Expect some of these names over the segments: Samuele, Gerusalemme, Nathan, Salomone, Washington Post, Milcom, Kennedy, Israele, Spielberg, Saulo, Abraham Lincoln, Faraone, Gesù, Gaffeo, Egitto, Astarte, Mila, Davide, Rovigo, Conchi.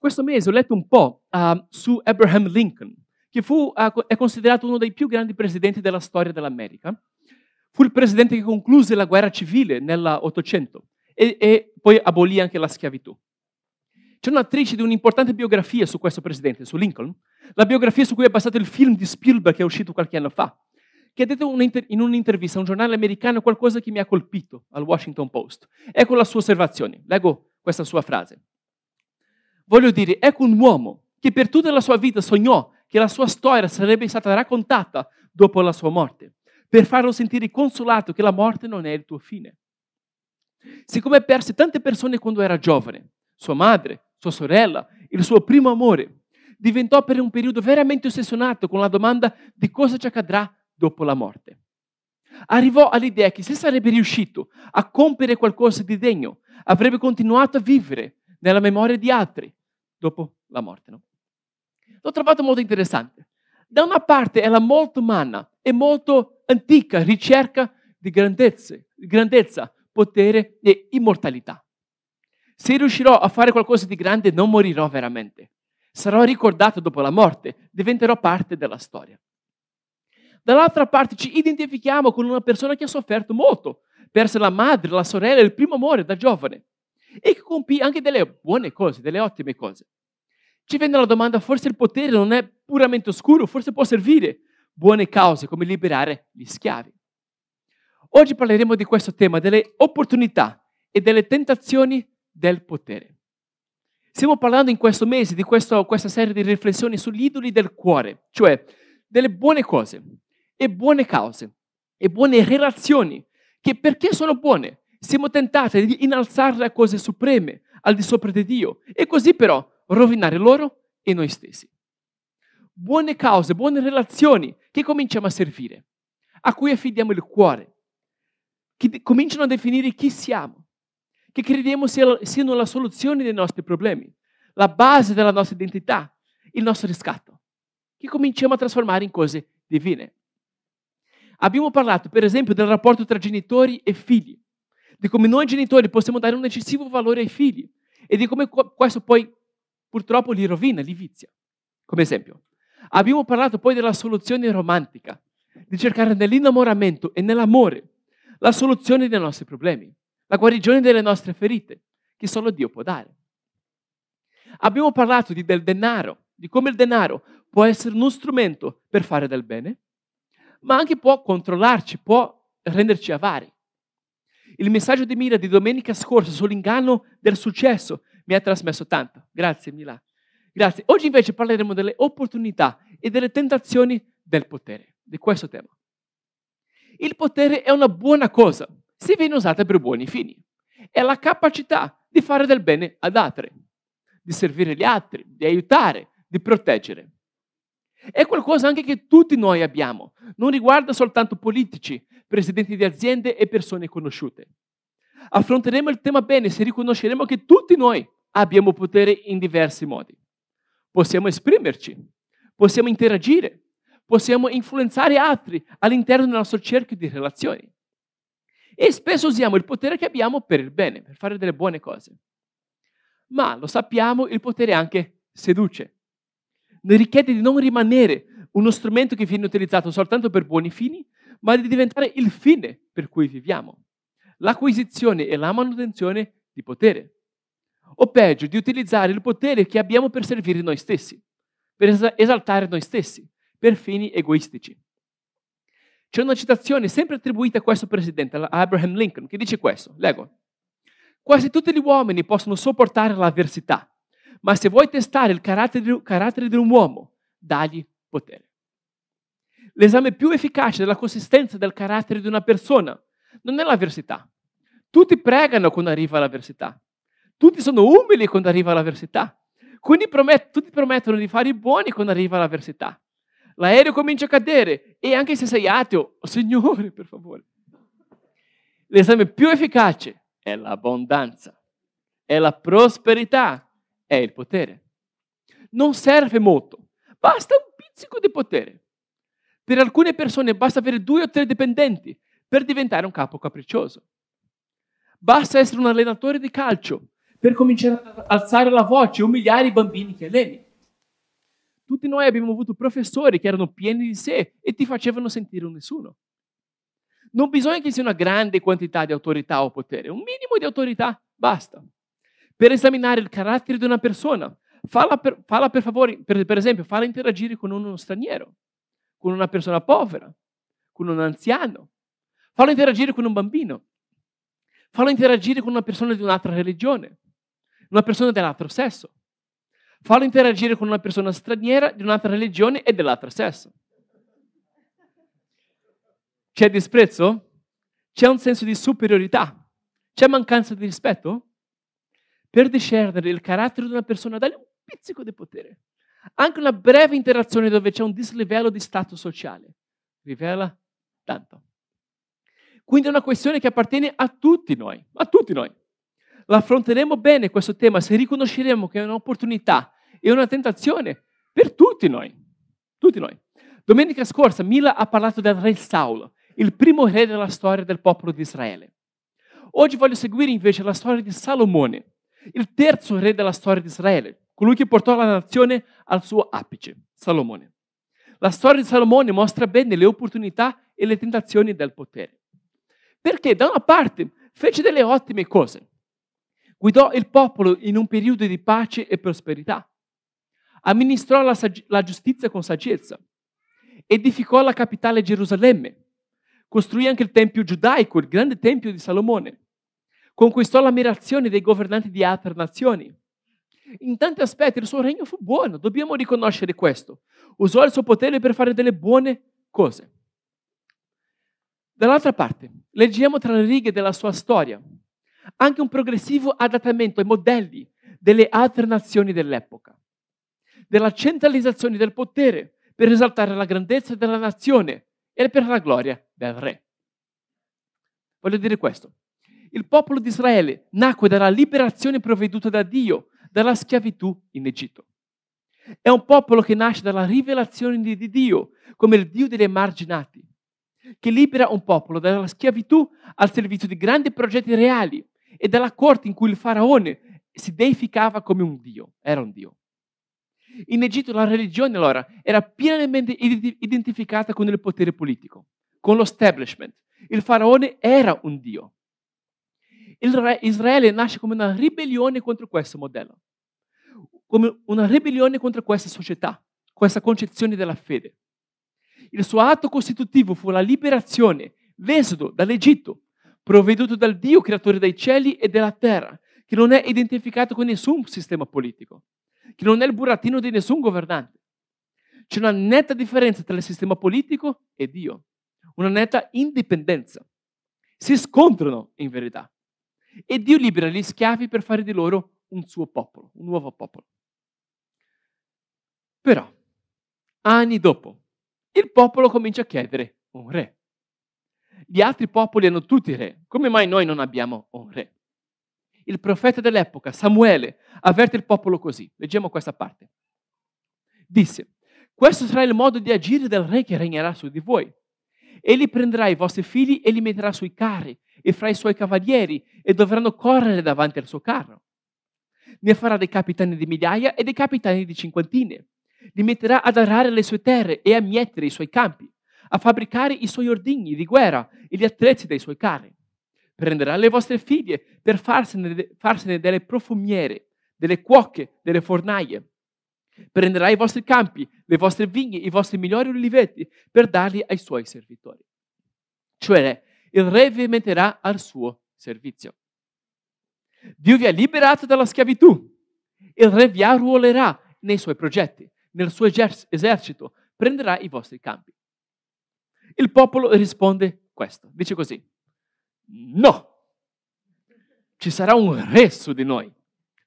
Questo mese ho letto un po' su Abraham Lincoln, che è considerato uno dei più grandi presidenti della storia dell'America. Fu il presidente che concluse la guerra civile nell'Ottocento e poi abolì anche la schiavitù. C'è un'attrice di un'importante biografia su questo presidente, su Lincoln, la biografia su cui è basato il film di Spielberg che è uscito qualche anno fa, che ha detto in un'intervista a un giornale americano qualcosa che mi ha colpito, al Washington Post. Ecco la sua osservazione, leggo questa sua frase. Voglio dire, ecco un uomo che per tutta la sua vita sognò che la sua storia sarebbe stata raccontata dopo la sua morte, per farlo sentire consolato che la morte non è il tuo fine. Siccome perse tante persone quando era giovane, sua madre, sua sorella, il suo primo amore, diventò per un periodo veramente ossessionato con la domanda di cosa ci accadrà dopo la morte. Arrivò all'idea che se sarebbe riuscito a compiere qualcosa di degno, avrebbe continuato a vivere nella memoria di altri dopo la morte. No? L'ho trovato molto interessante. Da una parte è la molto umana e molto antica ricerca di grandezza, potere e immortalità. Se riuscirò a fare qualcosa di grande non morirò veramente. Sarò ricordato dopo la morte, diventerò parte della storia. Dall'altra parte ci identifichiamo con una persona che ha sofferto molto, perse la madre, la sorella, il primo amore da giovane e che compì anche delle buone cose, delle ottime cose. Ci viene la domanda, forse il potere non è puramente oscuro, forse può servire buone cause come liberare gli schiavi. Oggi parleremo di questo tema, delle opportunità e delle tentazioni del potere. Stiamo parlando in questo mese di questa serie di riflessioni sugli idoli del cuore, cioè delle buone cose e buone cause e buone relazioni che perché sono buone siamo tentati di innalzarle a cose supreme, al di sopra di Dio e così però rovinare loro e noi stessi. Buone cause, buone relazioni che cominciamo a servire, a cui affidiamo il cuore, che cominciano a definire chi siamo, che crediamo siano la soluzione dei nostri problemi, la base della nostra identità, il nostro riscatto, che cominciamo a trasformare in cose divine. Abbiamo parlato, per esempio, del rapporto tra genitori e figli, di come noi genitori possiamo dare un eccessivo valore ai figli e di come questo poi purtroppo li rovina, li vizia. Come esempio, abbiamo parlato poi della soluzione romantica, di cercare nell'innamoramento e nell'amore la soluzione dei nostri problemi, la guarigione delle nostre ferite, che solo Dio può dare. Abbiamo parlato del denaro, di come il denaro può essere uno strumento per fare del bene, ma anche può controllarci, può renderci avari. Il messaggio di Mila di domenica scorsa sull'inganno del successo mi ha trasmesso tanto. Grazie Mila. Grazie. Oggi invece parleremo delle opportunità e delle tentazioni del potere, di questo tema. Il potere è una buona cosa, se viene usata per buoni fini. È la capacità di fare del bene ad altri, di servire gli altri, di aiutare, di proteggere. È qualcosa anche che tutti noi abbiamo, non riguarda soltanto politici, presidenti di aziende e persone conosciute. Affronteremo il tema bene se riconosceremo che tutti noi abbiamo potere in diversi modi. Possiamo esprimerci, possiamo interagire, possiamo influenzare altri all'interno del nostro cerchio di relazioni. E spesso usiamo il potere che abbiamo per il bene, per fare delle buone cose. Ma lo sappiamo, il potere anche seduce. Ne richiede di non rimanere uno strumento che viene utilizzato soltanto per buoni fini, ma di diventare il fine per cui viviamo. L'acquisizione e la manutenzione di potere. O peggio, di utilizzare il potere che abbiamo per servire noi stessi, per esaltare noi stessi, per fini egoistici. C'è una citazione sempre attribuita a questo presidente, Abraham Lincoln, che dice questo, leggo. Quasi tutti gli uomini possono sopportare l'avversità, ma se vuoi testare il carattere di un uomo, dagli potere. L'esame più efficace della consistenza del carattere di una persona non è l'avversità. Tutti pregano quando arriva l'avversità. Tutti sono umili quando arriva l'avversità. Quindi tutti promettono di fare i buoni quando arriva l'avversità. L'aereo comincia a cadere e anche se sei ateo, oh, Signore, per favore. L'esame più efficace è l'abbondanza, è la prosperità, è il potere. Non serve molto, basta un pizzico di potere. Per alcune persone basta avere 2 o 3 dipendenti per diventare un capo capriccioso. Basta essere un allenatore di calcio per cominciare ad alzare la voce e umiliare i bambini che alleni. Tutti noi abbiamo avuto professori che erano pieni di sé e ti facevano sentire un nessuno. Non bisogna che sia una grande quantità di autorità o potere, un minimo di autorità basta. Per esaminare il carattere di una persona, falla interagire con uno straniero, con una persona povera, con un anziano, falla interagire con un bambino, falla interagire con una persona di un'altra religione, una persona dell'altro sesso. Fallo interagire con una persona straniera di un'altra religione e dell'altro sesso. C'è disprezzo? C'è un senso di superiorità? C'è mancanza di rispetto? Per discernere il carattere di una persona, dagli un pizzico di potere. Anche una breve interazione dove c'è un dislivello di status sociale rivela tanto. Quindi è una questione che appartiene a tutti noi, a tutti noi. L'affronteremo bene questo tema se riconosceremo che è un'opportunità e una tentazione per tutti noi. Tutti noi. Domenica scorsa Mila ha parlato del re Saulo, il primo re della storia del popolo di Israele. Oggi voglio seguire invece la storia di Salomone, il terzo re della storia di Israele, colui che portò la nazione al suo apice, Salomone. La storia di Salomone mostra bene le opportunità e le tentazioni del potere. Perché da una parte fece delle ottime cose. Guidò il popolo in un periodo di pace e prosperità. Amministrò la giustizia con saggezza. Edificò la capitale Gerusalemme. Costruì anche il tempio giudaico, il grande tempio di Salomone. Conquistò l'ammirazione dei governanti di altre nazioni. In tanti aspetti il suo regno fu buono, dobbiamo riconoscere questo. Usò il suo potere per fare delle buone cose. Dall'altra parte, leggiamo tra le righe della sua storia anche un progressivo adattamento ai modelli delle altre nazioni dell'epoca, della centralizzazione del potere per esaltare la grandezza della nazione e per la gloria del re. Voglio dire questo. Il popolo di Israele nacque dalla liberazione provveduta da Dio, dalla schiavitù in Egitto. È un popolo che nasce dalla rivelazione di Dio come il Dio degli emarginati, che libera un popolo dalla schiavitù al servizio di grandi progetti reali e dalla corte in cui il faraone si deificava come un dio, era un dio. In Egitto la religione allora era pienamente identificata con il potere politico, con lo establishment. Il faraone era un dio. Il re Israele nasce come una ribellione contro questo modello, come una ribellione contro questa società, questa concezione della fede. Il suo atto costitutivo fu la liberazione, l'esodo dall'Egitto, provveduto dal Dio creatore dei cieli e della terra, che non è identificato con nessun sistema politico, che non è il burattino di nessun governante. C'è una netta differenza tra il sistema politico e Dio, una netta indipendenza. Si scontrano in verità. E Dio libera gli schiavi per fare di loro un suo popolo, un nuovo popolo. Però, anni dopo, il popolo comincia a chiedere un re. Gli altri popoli hanno tutti re. Come mai noi non abbiamo un re? Il profeta dell'epoca, Samuele, avverte il popolo così. Leggiamo questa parte. Disse, questo sarà il modo di agire del re che regnerà su di voi. Egli prenderà i vostri figli e li metterà sui carri e fra i suoi cavalieri e dovranno correre davanti al suo carro. Ne farà dei capitani di migliaia e dei capitani di cinquantine. Li metterà ad arare le sue terre e a mietere i suoi campi, a fabbricare i suoi ordigni di guerra e gli attrezzi dei suoi carri. Prenderà le vostre figlie per farsene delle profumiere, delle cuoche, delle fornaie. Prenderà i vostri campi, le vostre vigne, i vostri migliori oliveti per darli ai suoi servitori. Cioè, il re vi metterà al suo servizio. Dio vi ha liberato dalla schiavitù. Il re vi arruolerà nei suoi progetti. Nel suo esercito prenderà i vostri campi. Il popolo risponde questo, dice così, no, ci sarà un re su di noi,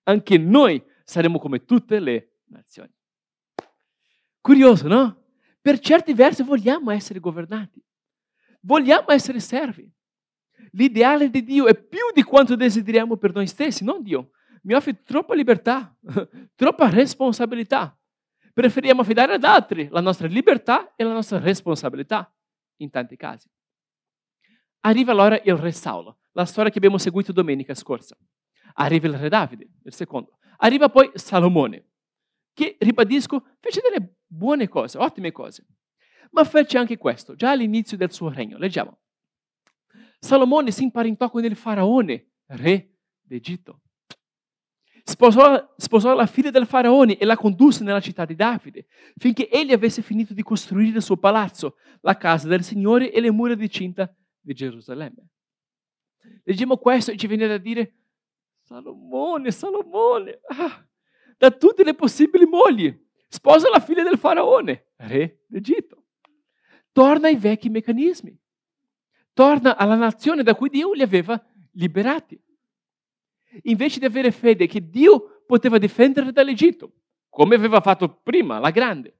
anche noi saremo come tutte le nazioni. Curioso, no? Per certi versi vogliamo essere governati, vogliamo essere servi. L'ideale di Dio è più di quanto desideriamo per noi stessi, non Dio. Mi offre troppa libertà, troppa responsabilità. Preferiamo affidare ad altri la nostra libertà e la nostra responsabilità, in tanti casi. Arriva allora il re Saulo, la storia che abbiamo seguito domenica scorsa. Arriva il re Davide, il secondo. Arriva poi Salomone, che, ribadisco, fece delle buone cose, ottime cose. Ma fece anche questo, già all'inizio del suo regno. Leggiamo. Salomone si imparentò con il Faraone, re d'Egitto. Sposò la figlia del Faraone e la condusse nella città di Davide, finché egli avesse finito di costruire il suo palazzo, la casa del Signore e le mura di cinta di Gerusalemme. Leggiamo questo e ci viene da dire, Salomone, Salomone, da tutte le possibili mogli, sposa la figlia del Faraone, re d'Egitto. Torna ai vecchi meccanismi, torna alla nazione da cui Dio li aveva liberati. Invece di avere fede che Dio poteva difendere dall'Egitto, come aveva fatto prima la grande,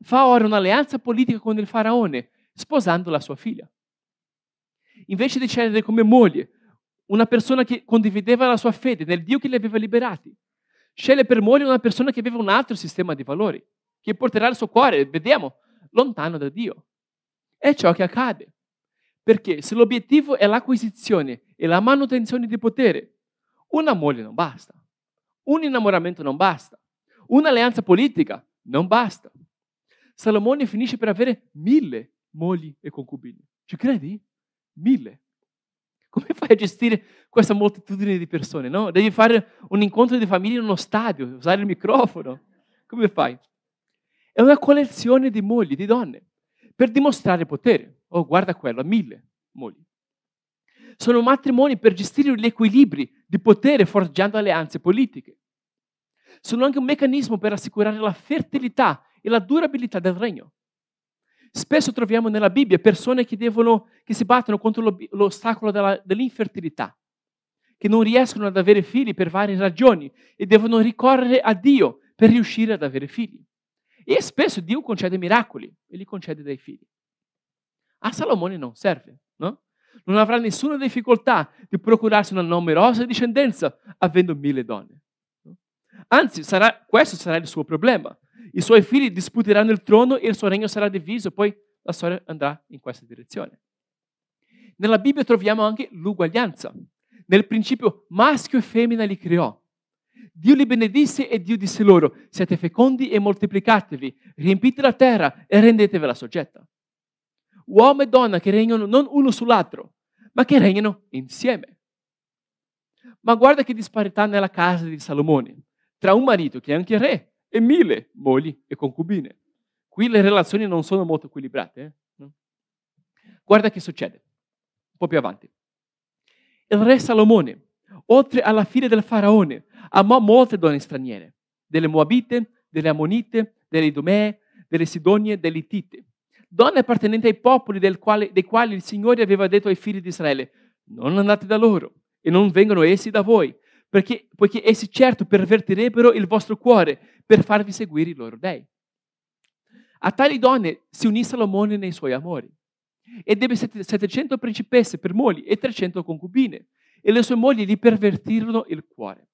fa ora un'alleanza politica con il Faraone, sposando la sua figlia. Invece di scegliere come moglie una persona che condivideva la sua fede nel Dio che li aveva liberati, sceglie per moglie una persona che aveva un altro sistema di valori, che porterà il suo cuore, vediamo, lontano da Dio. È ciò che accade. Perché se l'obiettivo è l'acquisizione e la manutenzione di potere, una moglie non basta, un innamoramento non basta, un'alleanza politica non basta. Salomone finisce per avere 1000 mogli e concubine. Ci credi? 1000. Come fai a gestire questa moltitudine di persone, no? Devi fare un incontro di famiglia in uno stadio, usare il microfono. Come fai? È una collezione di mogli, di donne, per dimostrare potere. Oh, guarda quello, 1000 mogli. Sono matrimoni per gestire gli equilibri di potere forgiando alleanze politiche. Sono anche un meccanismo per assicurare la fertilità e la durabilità del regno. Spesso troviamo nella Bibbia persone che si battono contro l'ostacolo dell'infertilità, che non riescono ad avere figli per varie ragioni e devono ricorrere a Dio per riuscire ad avere figli. E spesso Dio concede miracoli e li concede dai figli. A Salomone non serve, no? Non avrà nessuna difficoltà di procurarsi una numerosa discendenza avendo 1000 donne. Anzi, questo sarà il suo problema. I suoi figli disputeranno il trono e il suo regno sarà diviso, poi la storia andrà in questa direzione. Nella Bibbia troviamo anche l'uguaglianza. Nel principio maschio e femmina li creò. Dio li benedisse e Dio disse loro, siate fecondi e moltiplicatevi, riempite la terra e rendetevela soggetta. Uomo e donna che regnano non uno sull'altro, ma che regnano insieme. Ma guarda che disparità nella casa di Salomone, tra un marito che è anche re e 1000 mogli e concubine. Qui le relazioni non sono molto equilibrate. No? Guarda che succede, un po' più avanti. Il re Salomone, oltre alla figlia del Faraone, amò molte donne straniere, delle Moabite, delle Ammonite, delle Idomee, delle Sidonie, delle Itite. Donne appartenenti ai popoli dei quali il Signore aveva detto ai figli di Israele, non andate da loro e non vengano essi da voi, poiché essi certo pervertirebbero il vostro cuore per farvi seguire i loro dei. A tali donne si unì Salomone nei suoi amori ed ebbe 700 principesse per mogli e 300 concubine e le sue mogli gli pervertirono il cuore.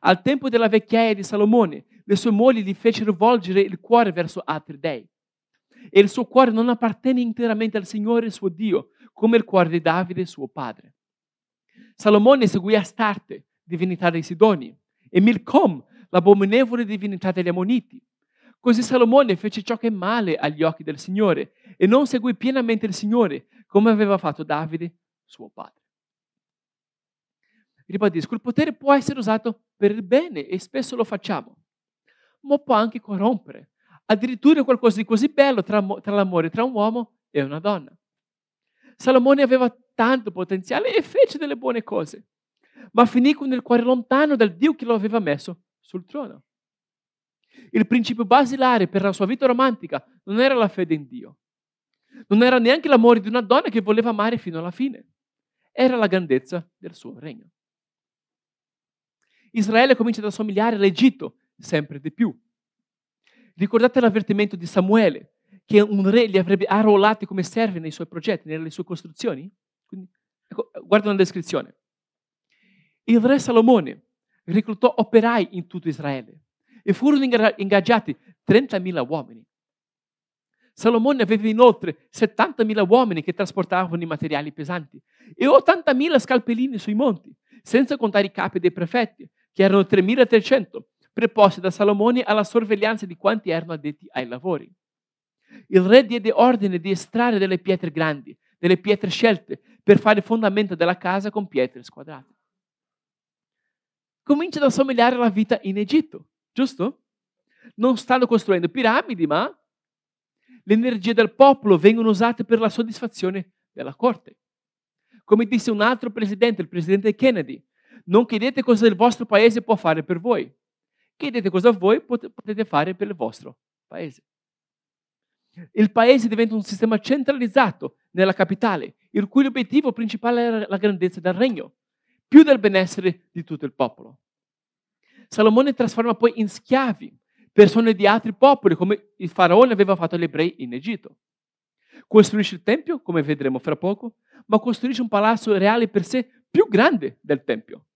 Al tempo della vecchiaia di Salomone le sue mogli gli fecero volgere il cuore verso altri dei. E il suo cuore non appartenne interamente al Signore, suo Dio, come il cuore di Davide, suo padre. Salomone seguì Astarte, divinità dei Sidoni, e Milcom, l'abominevole divinità degli Ammoniti. Così Salomone fece ciò che è male agli occhi del Signore e non seguì pienamente il Signore, come aveva fatto Davide, suo padre. Ribadisco, il potere può essere usato per il bene, e spesso lo facciamo, ma può anche corrompere. Addirittura qualcosa di così bello tra l'amore tra un uomo e una donna. Salomone aveva tanto potenziale e fece delle buone cose, ma finì con il cuore lontano dal Dio che lo aveva messo sul trono. Il principio basilare per la sua vita romantica non era la fede in Dio. Non era neanche l'amore di una donna che voleva amare fino alla fine. Era la grandezza del suo regno. Israele comincia ad assomigliare all'Egitto sempre di più. Ricordate l'avvertimento di Samuele, che un re li avrebbe arruolati come servi nei suoi progetti, nelle sue costruzioni? Quindi, ecco, guarda una descrizione. Il re Salomone reclutò operai in tutto Israele e furono ingaggiati 30.000 uomini. Salomone aveva inoltre 70.000 uomini che trasportavano i materiali pesanti e 80.000 scalpellini sui monti, senza contare i capi dei prefetti, che erano 3.300, preposti da Salomone alla sorveglianza di quanti erano addetti ai lavori. Il re diede ordine di estrarre delle pietre grandi, delle pietre scelte, per fare il fondamento della casa con pietre squadrate. Comincia ad assomigliare alla vita in Egitto, giusto? Non stanno costruendo piramidi, ma le energie del popolo vengono usate per la soddisfazione della corte. Come disse un altro presidente, il presidente Kennedy, non chiedete cosa il vostro paese può fare per voi, chiedete cosa voi potete fare per il vostro paese. Il paese diventa un sistema centralizzato nella capitale, il cui obiettivo principale era la grandezza del regno, più del benessere di tutto il popolo. Salomone trasforma poi in schiavi persone di altri popoli, come il faraone aveva fatto agli ebrei in Egitto. Costruisce il tempio, come vedremo fra poco, ma costruisce un palazzo reale per sé più grande del tempio.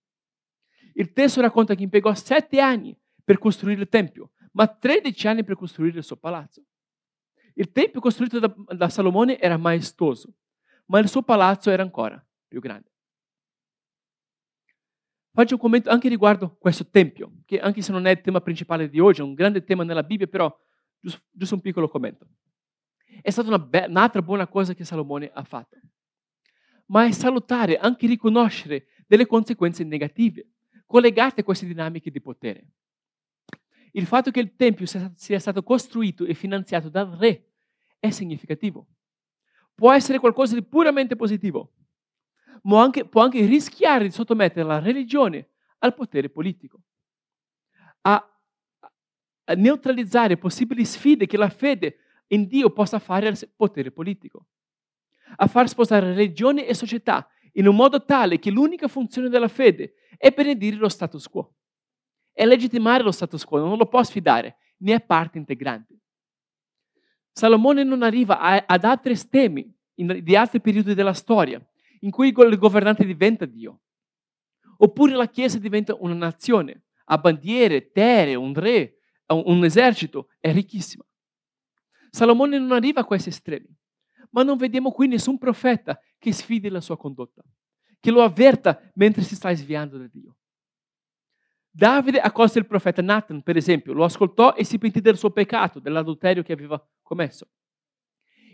Il testo racconta che impiegò 7 anni per costruire il tempio, ma 13 anni per costruire il suo palazzo. Il tempio costruito da Salomone era maestoso, ma il suo palazzo era ancora più grande. Faccio un commento anche riguardo questo tempio, che anche se non è il tema principale di oggi, è un grande tema nella Bibbia, però giusto un piccolo commento. È stata un'altra buona cosa che Salomone ha fatto. Ma è salutare anche riconoscere delle conseguenze negative collegate a queste dinamiche di potere. Il fatto che il tempio sia stato costruito e finanziato dal re è significativo. Può essere qualcosa di puramente positivo, ma può anche rischiare di sottomettere la religione al potere politico, a neutralizzare possibili sfide che la fede in Dio possa fare al potere politico, a far spostare religione e società in un modo tale che l'unica funzione della fede è benedire lo status quo, è legittimare lo status quo, non lo può sfidare, né è parte integrante. Salomone non arriva ad altri estremi di altri periodi della storia, in cui il governante diventa Dio, oppure la Chiesa diventa una nazione, ha bandiere, terre, un re, un esercito, è ricchissima. Salomone non arriva a questi estremi, ma non vediamo qui nessun profeta che sfidi la sua condotta, che lo avverta mentre si sta sviando da Dio. Davide accolse il profeta Nathan, per esempio, lo ascoltò e si pentì del suo peccato, dell'adulterio che aveva commesso.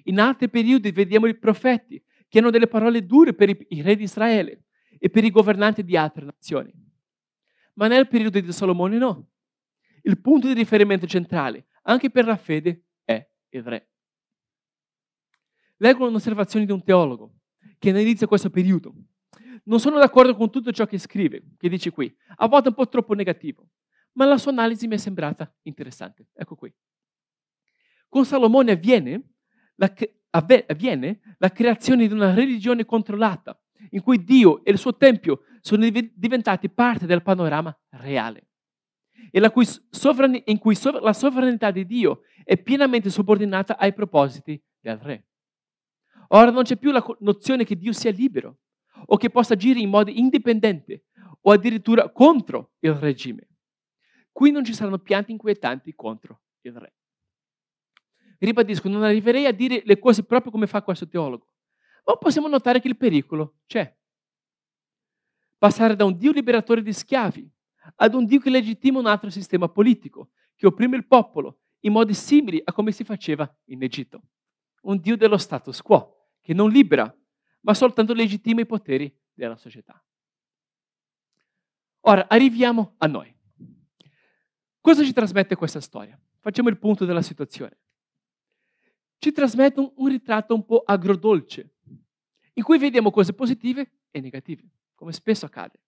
In altri periodi vediamo i profeti che hanno delle parole dure per i re di Israele e per i governanti di altre nazioni. Ma nel periodo di Salomone no. Il punto di riferimento centrale, anche per la fede, è il re. Leggo un'osservazione di un teologo che analizza questo periodo. Non sono d'accordo con tutto ciò che scrive, che dice qui, a volte un po' troppo negativo, ma la sua analisi mi è sembrata interessante. Ecco qui. Con Salomone avviene la creazione di una religione controllata, in cui Dio e il suo Tempio sono diventati parte del panorama reale, e la sovranità di Dio è pienamente subordinata ai propositi del Re. Ora non c'è più la nozione che Dio sia libero, o che possa agire in modo indipendente, o addirittura contro il regime. Qui non ci saranno piante inquietanti contro il Re. Ribadisco, non arriverei a dire le cose proprio come fa questo teologo, ma possiamo notare che il pericolo c'è. Passare da un Dio liberatore di schiavi ad un Dio che legittima un altro sistema politico, che opprime il popolo in modi simili a come si faceva in Egitto. Un Dio dello status quo, che non libera, ma soltanto legittima i poteri della società. Ora, arriviamo a noi. Cosa ci trasmette questa storia? Facciamo il punto della situazione. Ci trasmette un ritratto un po' agrodolce, in cui vediamo cose positive e negative, come spesso accade.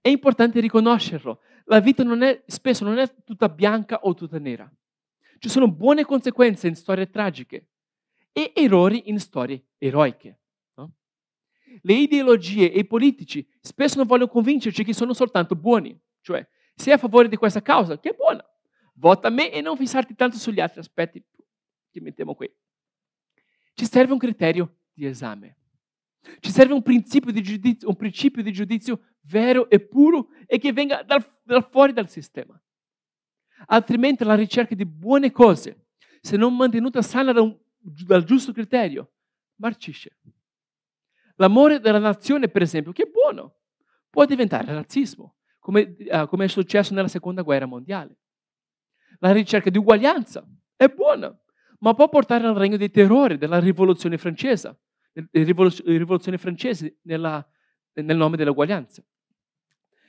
È importante riconoscerlo. La vita spesso non è tutta bianca o tutta nera. Ci sono buone conseguenze in storie tragiche e errori in storie eroiche. No? Le ideologie e i politici spesso non vogliono convincerci che sono soltanto buoni, cioè sei a favore di questa causa, che è buona, vota a me e non fissarti tanto sugli altri aspetti che mettiamo qui. Ci serve un criterio di esame. Ci serve un principio di giudizio vero e puro e che venga fuori dal sistema. Altrimenti la ricerca di buone cose, se non mantenuta sana dal giusto criterio, marcisce. L'amore della nazione, per esempio, che è buono, può diventare razzismo, come è successo nella Seconda Guerra Mondiale. La ricerca di uguaglianza è buona, ma può portare al regno dei terrori della rivoluzione francese, nel nome dell'uguaglianza.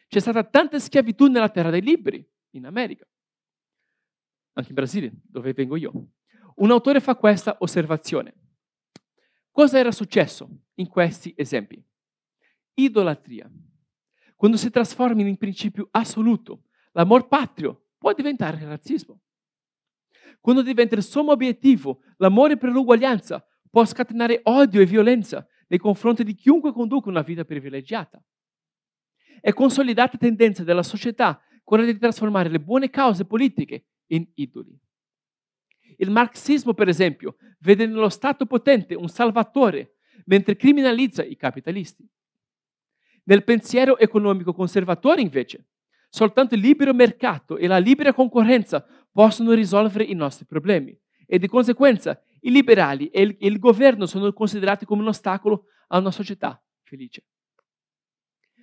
C'è stata tanta schiavitù nella terra dei liberi, in America, anche in Brasile, dove vengo io. Un autore fa questa osservazione. Cosa era successo in questi esempi? Idolatria. Quando si trasforma in un principio assoluto, l'amor patrio può diventare razzismo. Quando diventa il sommo obiettivo, l'amore per l'uguaglianza può scatenare odio e violenza nei confronti di chiunque conduca una vita privilegiata. È consolidata tendenza della società quella di trasformare le buone cause politiche in idoli. Il marxismo, per esempio, vede nello Stato potente un salvatore, mentre criminalizza i capitalisti. Nel pensiero economico conservatore, invece, soltanto il libero mercato e la libera concorrenza possono risolvere i nostri problemi e di conseguenza i liberali e il governo sono considerati come un ostacolo a una società felice.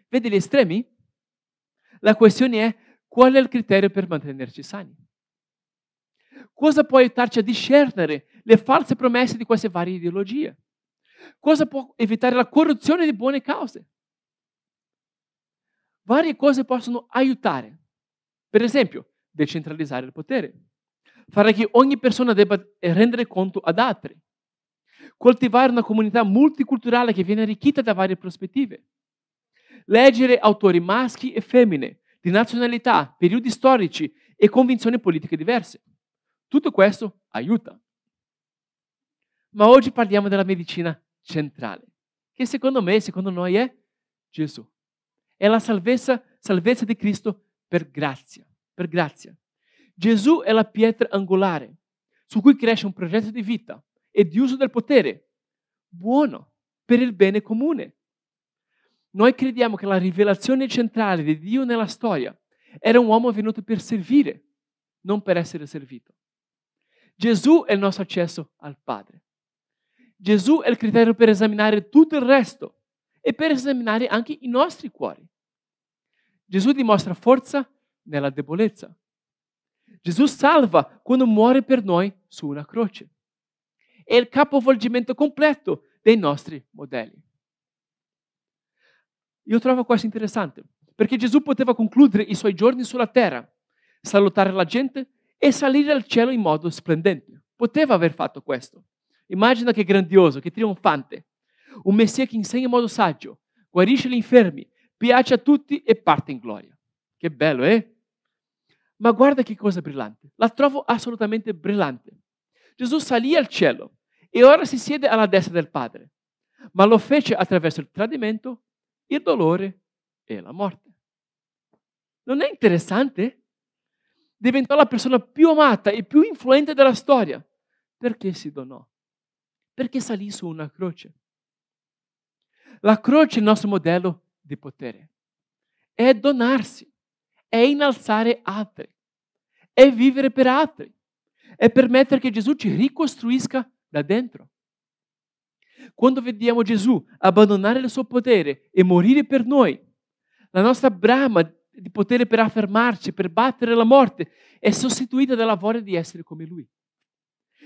Vedi gli estremi? La questione è: qual è il criterio per mantenerci sani? Cosa può aiutarci a discernere le false promesse di queste varie ideologie? Cosa può evitare la corruzione di buone cause? Varie cose possono aiutare. Per esempio, decentralizzare il potere. Fare che ogni persona debba rendere conto ad altri. Coltivare una comunità multiculturale che viene arricchita da varie prospettive. Leggere autori maschi e femmine, di nazionalità, periodi storici e convinzioni politiche diverse. Tutto questo aiuta. Ma oggi parliamo della medicina centrale, che secondo me, secondo noi è Gesù. È la salvezza di Cristo per grazia. Per grazia. Gesù è la pietra angolare su cui cresce un progetto di vita e di uso del potere buono per il bene comune. Noi crediamo che la rivelazione centrale di Dio nella storia era un uomo venuto per servire, non per essere servito. Gesù è il nostro accesso al Padre. Gesù è il criterio per esaminare tutto il resto e per esaminare anche i nostri cuori. Gesù dimostra forza nella debolezza. Gesù salva quando muore per noi su una croce. È il capovolgimento completo dei nostri modelli. Io trovo questo interessante, perché Gesù poteva concludere i suoi giorni sulla terra, salutare la gente e salire al cielo in modo splendente. Poteva aver fatto questo. Immagina che grandioso, che trionfante. Un Messia che insegna in modo saggio, guarisce gli infermi, piace a tutti e parte in gloria. Che bello, eh? Ma guarda che cosa brillante. La trovo assolutamente brillante. Gesù salì al cielo e ora si siede alla destra del Padre, ma lo fece attraverso il tradimento, il dolore e la morte. Non è interessante? Diventò la persona più amata e più influente della storia perché si donò, perché salì su una croce. La croce è il nostro modello di potere. È donarsi, è innalzare altri, è vivere per altri, è permettere che Gesù ci ricostruisca da dentro. Quando vediamo Gesù abbandonare il suo potere e morire per noi, la nostra brama di potere per affermarci, per battere la morte, è sostituita dalla voglia di essere come Lui,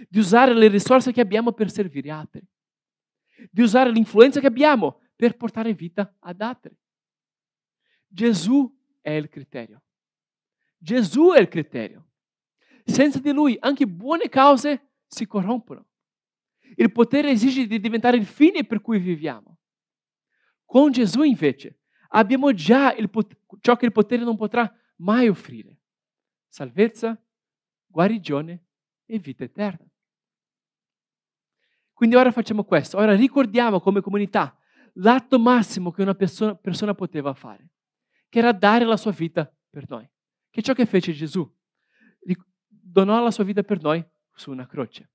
di usare le risorse che abbiamo per servire altri, di usare l'influenza che abbiamo per portare vita ad altri. Gesù è il criterio. Gesù è il criterio. Senza di Lui anche buone cause si corrompono. Il potere esige di diventare il fine per cui viviamo. Con Gesù, invece, abbiamo già ciò che il potere non potrà mai offrire. Salvezza, guarigione e vita eterna. Quindi ora facciamo questo. Ora ricordiamo come comunità l'atto massimo che una persona poteva fare, che era dare la sua vita per noi. Che ciò che fece Gesù. Donò la sua vita per noi su una croce.